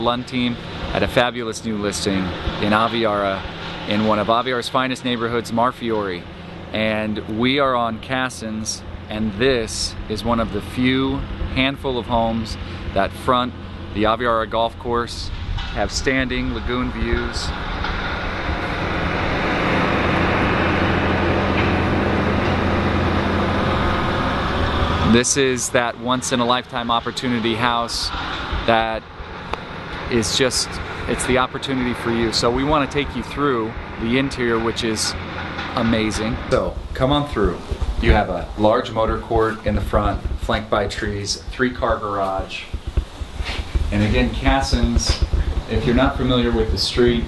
Lunteam at a fabulous new listing in Aviara, in one of Aviara's finest neighborhoods, Mar Fiore. And we are on Cassins, and this is one of the few handful of homes that front the Aviara golf course, have standing lagoon views. This is that once-in-a-lifetime opportunity house that is just, it's the opportunity for you. So we want to take you through the interior, which is amazing. So come on through. You have a large motor court in the front, flanked by trees, three-car garage. And again, Cassins, if you're not familiar with the street,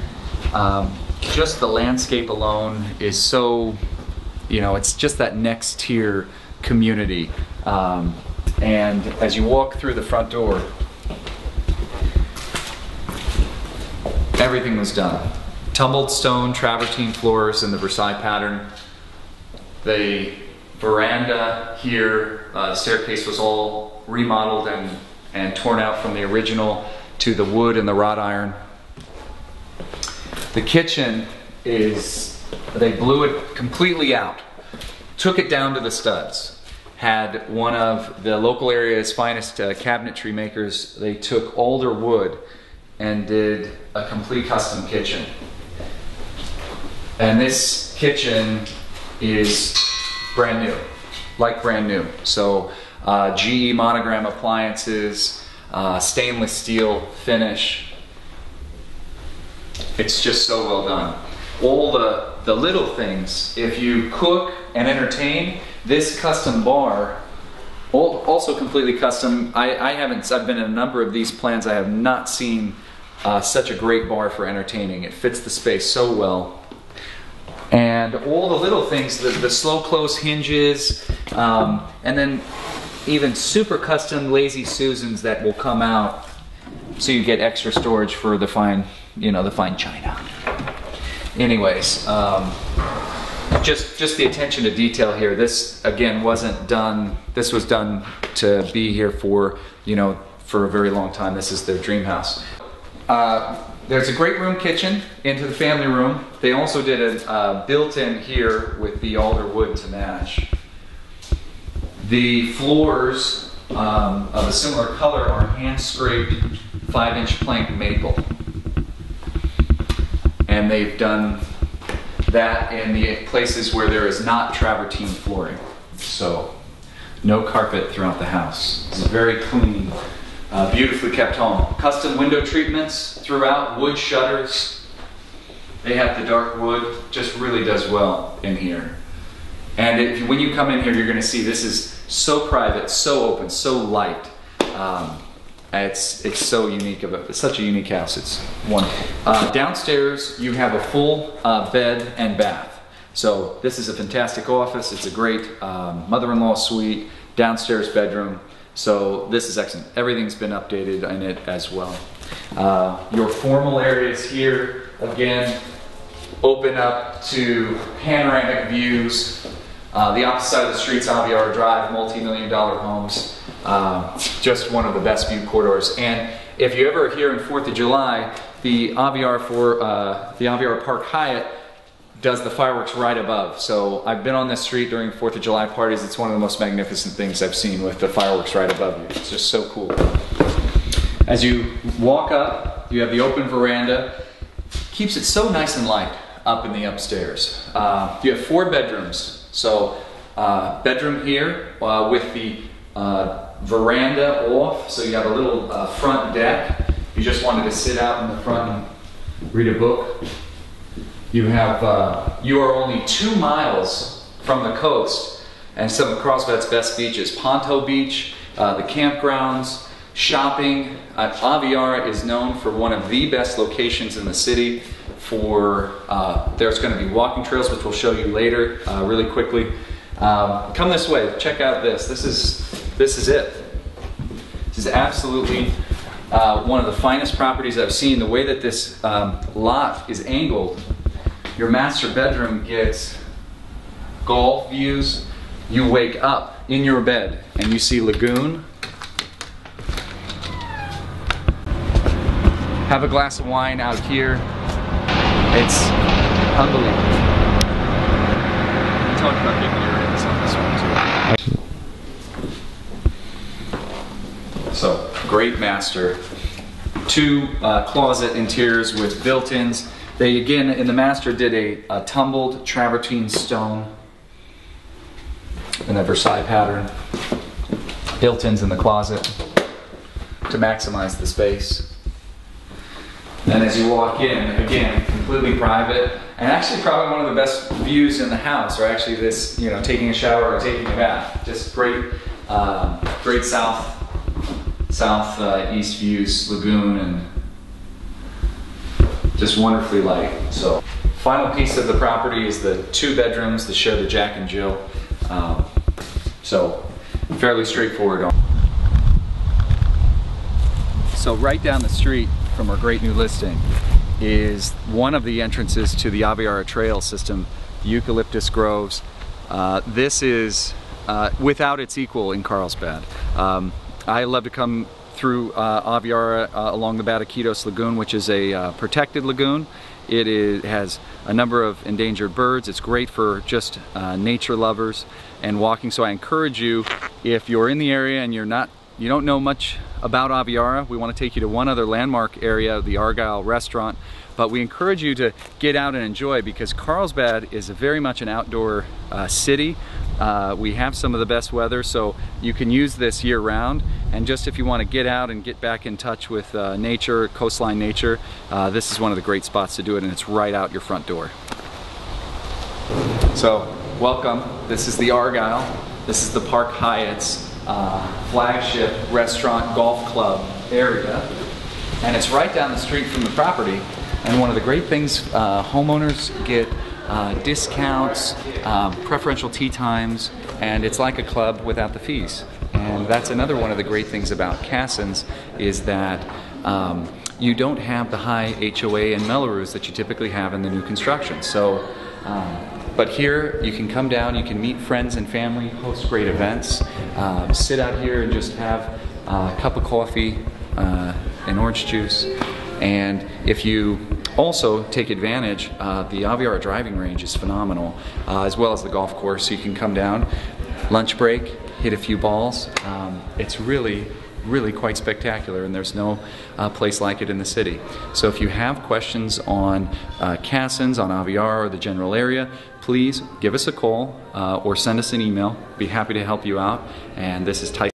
just the landscape alone is so, you know, it's just that next tier community. And as you walk through the front door, everything was done. Tumbled stone travertine floors in the Versailles pattern. The veranda here, the staircase was all remodeled and torn out from the original to the wood and the wrought iron. The kitchen is, they blew it completely out. Took it down to the studs. Had one of the local area's finest cabinetry makers. They took older wood and did a complete custom kitchen. And this kitchen is brand new, like brand new. So GE Monogram appliances, stainless steel finish. It's just so well done. All the little things, if you cook and entertain, this custom bar, also completely custom. I've been in a number of these plans, I have not seen such a great bar for entertaining. It fits the space so well. And all the little things, the slow close hinges, and then even super custom Lazy Susans that will come out so you get extra storage for the fine, you know, the fine china. Anyways, just the attention to detail here. This again wasn't done. This was done to be here for, you know, for a very long time. This is their dream house. There's a great room kitchen into the family room. They also did a built-in here with the alder wood to match. The floors of a similar color are hand-scraped 5-inch plank maple, and they've done that in the places where there is not travertine flooring. So no carpet throughout the house. It's a very clean, beautifully kept home. Custom window treatments throughout, wood shutters. They have the dark wood, just really does well in here. And if, when you come in here, you're gonna see this is so private, so open, so light. It's so unique of it's such a unique house. It's wonderful. Downstairs you have a full bed and bath. So this is a fantastic office. It's a great mother-in-law suite, downstairs bedroom. So this is excellent. Everything's been updated in it as well. Your formal areas here again open up to panoramic views. The opposite side of the street's Aviara Drive, multi-million-dollar homes. Just one of the best view corridors. And if you ever here in 4th of July, the Aviara Park Hyatt does the fireworks right above. So I've been on this street during 4th of July parties. It's one of the most magnificent things I've seen, with the fireworks right above you. It's just so cool. As you walk up, you have the open veranda. Keeps it so nice and light up in the upstairs. You have 4 bedrooms. So bedroom here with the veranda off, so you have a little front deck. If you just wanted to sit out in the front and read a book, you have you are only 2 miles from the coast and some of Carlsbad's best beaches: Ponto Beach, the campgrounds, shopping. Aviara is known for one of the best locations in the city. For there's going to be walking trails, which we'll show you later, really quickly. Come this way. Check out this. This is it. This is absolutely one of the finest properties I've seen. The way that this lot is angled, your master bedroom gets golf views. You wake up in your bed and you see lagoon. have a glass of wine out here. It's unbelievable. Talk about big earrings on this one too. So, great master. Two closet interiors with built-ins. They again, in the master, did a tumbled travertine stone in a Versailles pattern. Built-ins in the closet to maximize the space. And as you walk in, again, completely private, and actually probably one of the best views in the house, or actually this, you know, taking a shower or taking a bath. Just great, great southeast views, lagoon, and just wonderfully light. So, final piece of the property is the two bedrooms that show the Jack and Jill. So, fairly straightforward. So, right down the street from our great new listing is one of the entrances to the Aviara trail system, eucalyptus groves. This is without its equal in Carlsbad. I love to come through Aviara along the Batiquitos Lagoon, which is a protected lagoon. It has a number of endangered birds. It's great for just nature lovers and walking. So I encourage you, if you're in the area and you don't know much about Aviara, we want to take you to one other landmark area, the Argyle restaurant, but we encourage you to get out and enjoy, because Carlsbad is very much an outdoor city. We have some of the best weather, so you can use this year round, and just if you want to get out and get back in touch with nature, coastline nature, this is one of the great spots to do it, and it's right out your front door. So, welcome. This is the Argyle. This is the Park Hyatt's flagship restaurant golf club area, and it's right down the street from the property. And one of the great things, homeowners get discounts, preferential tea times, and it's like a club without the fees. And that's another one of the great things about Cassins, is that you don't have the high HOA and Melrose that you typically have in the new construction. So but here, you can come down, you can meet friends and family, host great events, sit out here and just have a cup of coffee and orange juice. And if you also take advantage, the Aviara driving range is phenomenal, as well as the golf course. So you can come down, lunch break, hit a few balls. It's really, really quite spectacular, and there's no place like it in the city. So if you have questions on Cassins, on Aviara, or the general area, please give us a call or send us an email. Be happy to help you out. And this is Tyson.